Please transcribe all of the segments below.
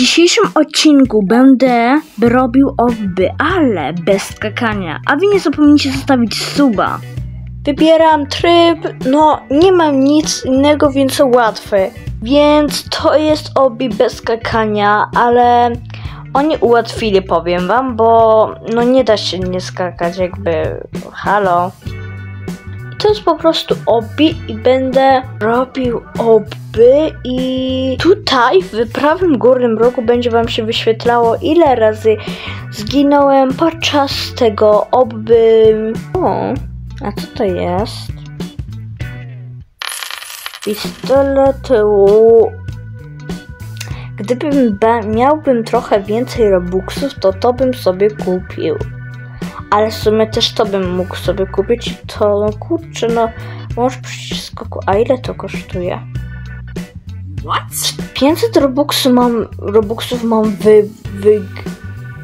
W dzisiejszym odcinku będę robił obby, ale bez skakania. A wy nie zapomnijcie zostawić suba. Wybieram tryb, no nie mam nic innego, więc łatwy. Więc to jest obby bez skakania, ale oni ułatwili, powiem wam, bo no nie da się nie skakać, jakby halo. To jest po prostu obby i będę robił obby i tutaj w prawym górnym rogu będzie wam się wyświetlało, ile razy zginąłem podczas tego obby. O, a co to jest? Pistolet. Gdybym miałbym trochę więcej robuxów, to bym sobie kupił. Ale w sumie też to bym mógł sobie kupić, to no kurczę, no może przyjść skoku. A ile to kosztuje? What? 500 robuxów mam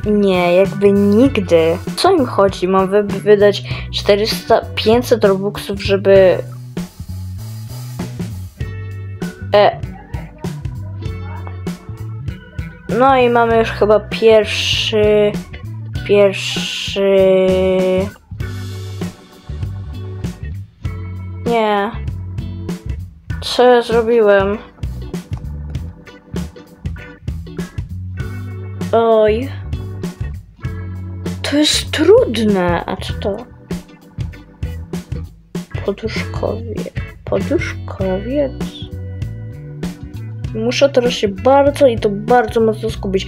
nie, jakby nigdy. Co im chodzi? Mam wydać 400-500 robuxów, żeby... No i mamy już chyba pierwszy... Nie. Co ja zrobiłem? Oj. To jest trudne. A co to? Poduszkowiec. Poduszkowiec? Muszę teraz się bardzo i to bardzo mocno skupić.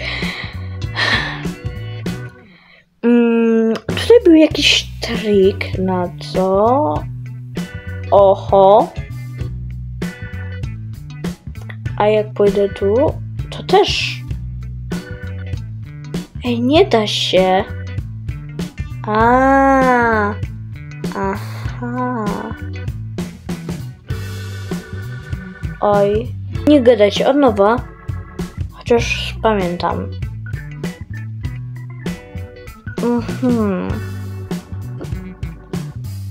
Tutaj był jakiś trik na to. Oho. A jak pójdę tu, to też. Ej, nie da się. A. Aha. Oj. Nie gadać od nowa. Chociaż pamiętam.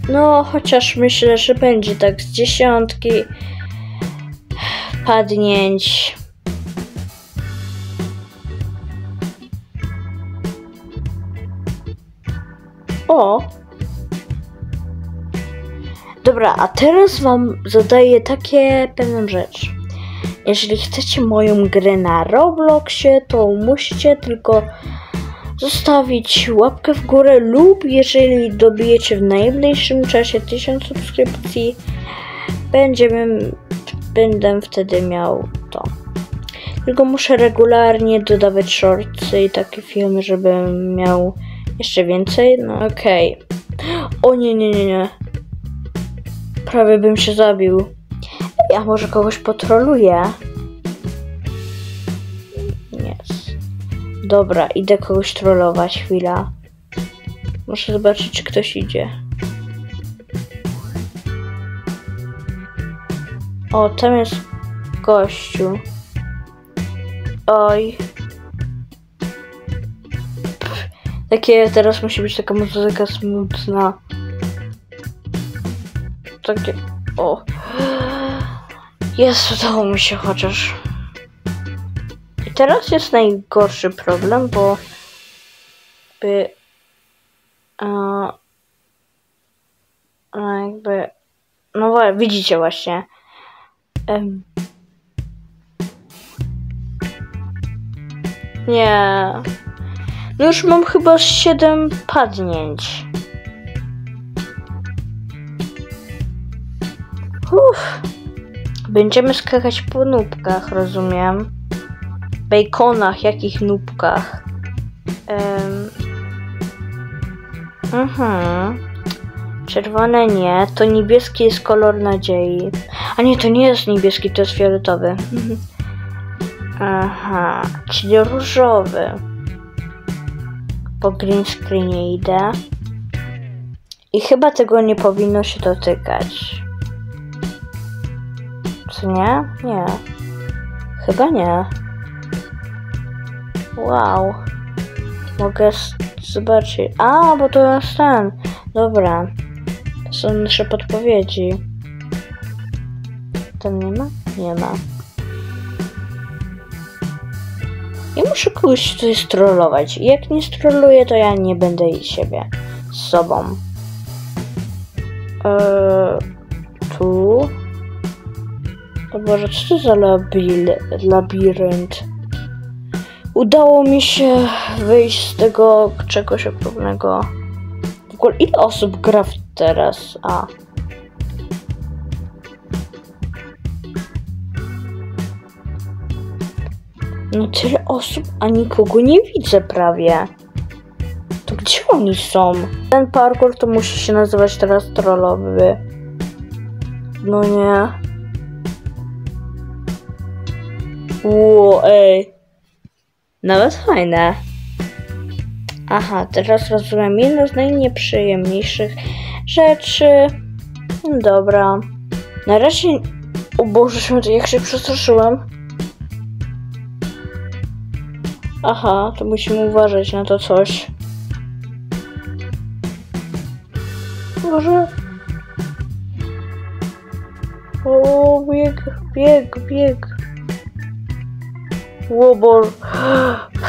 No, chociaż myślę, że będzie tak z 10 padnięć. O! Dobra, a teraz wam zadaję pewną rzecz. Jeżeli chcecie moją grę na Robloxie, to musicie tylko zostawić łapkę w górę lub jeżeli dobijecie w najmniejszym czasie 1000 subskrypcji, będę wtedy miał to. Tylko muszę regularnie dodawać shortsy i takie filmy, żebym miał jeszcze więcej. No okej. O nie. Prawie bym się zabił. Ja może kogoś potroluję? Dobra, idę kogoś trollować, chwila. Muszę zobaczyć, czy ktoś idzie. O, tam jest gościu. Oj. Pff, teraz musi być taka muzyka smutna. Takie, o. Jest, udało mi się chociaż. Teraz jest najgorszy problem, bo no widzicie właśnie. Nie. No już mam chyba 7 padnięć. Uff. Będziemy skakać po nóbkach, rozumiem. Bejkonach, jakich nóbkach. Czerwone nie, to niebieski jest kolor nadziei. A nie, to nie jest niebieski, to jest fioletowy. Aha, czyli różowy. Po green screenie idę. I chyba tego nie powinno się dotykać. Co nie? Nie. Chyba nie. Wow, mogę zobaczyć. A, bo to jest ten. Dobra, to są nasze podpowiedzi. Tam nie ma? Nie ma. Ja muszę kogoś tutaj strollować. Jak nie strolluję, to ja nie będę i siebie z sobą. Tu. To Boże, co to za labirynt? Udało mi się wyjść z tego czegoś okropnego. W ogóle ile osób gra teraz? A. No tyle osób, a nikogo nie widzę prawie. To gdzie oni są? Ten parkour to musi się nazywać teraz trollowy. No nie. Ło, ej. Nawet fajne. Aha, teraz rozumiem. Jedno z najnieprzyjemniejszych rzeczy. No dobra. Na razie... O Boże, jak się przestraszyłem. Aha, to musimy uważać na to coś. Boże. O, bieg. Łobor.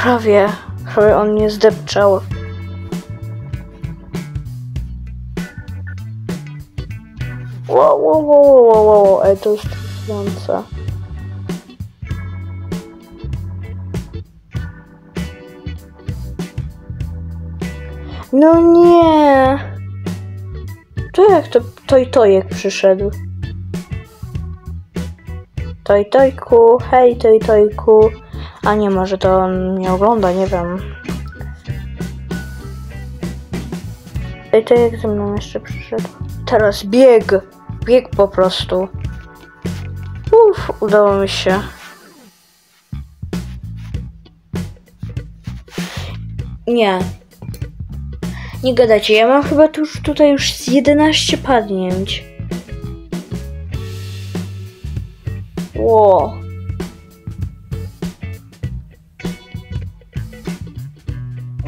Prawie on mnie zdepczał. Wow, ej, to jest trudzące. No nie! To jak to Tojtojek przyszedł? Tojtojku, hej Tojtojku. A nie, może to on mnie ogląda, nie wiem. Tojtojek ze mną jeszcze przyszedł. Teraz bieg po prostu. Uff, udało mi się. Nie. Nie gadacie, ja mam chyba tutaj już z 11 padnięć. Ło.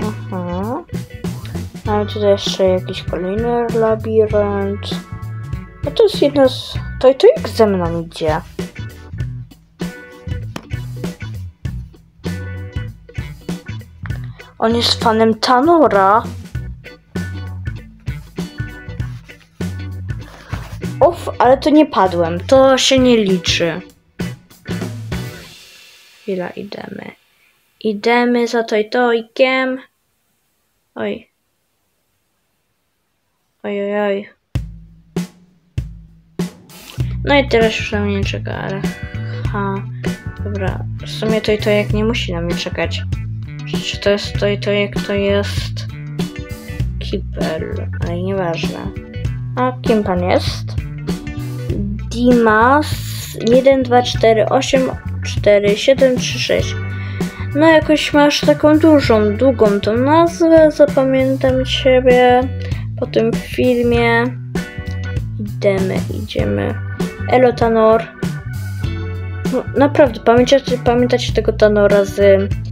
Aha. Mamy tutaj jeszcze jakiś kolejny labirynt. No to jest jedna z... To jak ze mną idzie? On jest fanem Tanora. Ale to nie padłem, to się nie liczy. Chwila, idziemy. Idziemy za Tojtojkiem. Oj. Oj. No i teraz już na mnie czeka, ale... Ha. Dobra, w sumie Tojtojek nie musi na mnie czekać. Przecież to jest Tojtojek, to jest... Kipel, ale nieważne. A kim pan jest? Dimas 1, 2, 4, 8, 4, 7, 3, 6. No jakoś masz taką długą tą nazwę. Zapamiętam ciebie po tym filmie. Idziemy. Elotanor. No naprawdę, pamiętacie tego Tanora z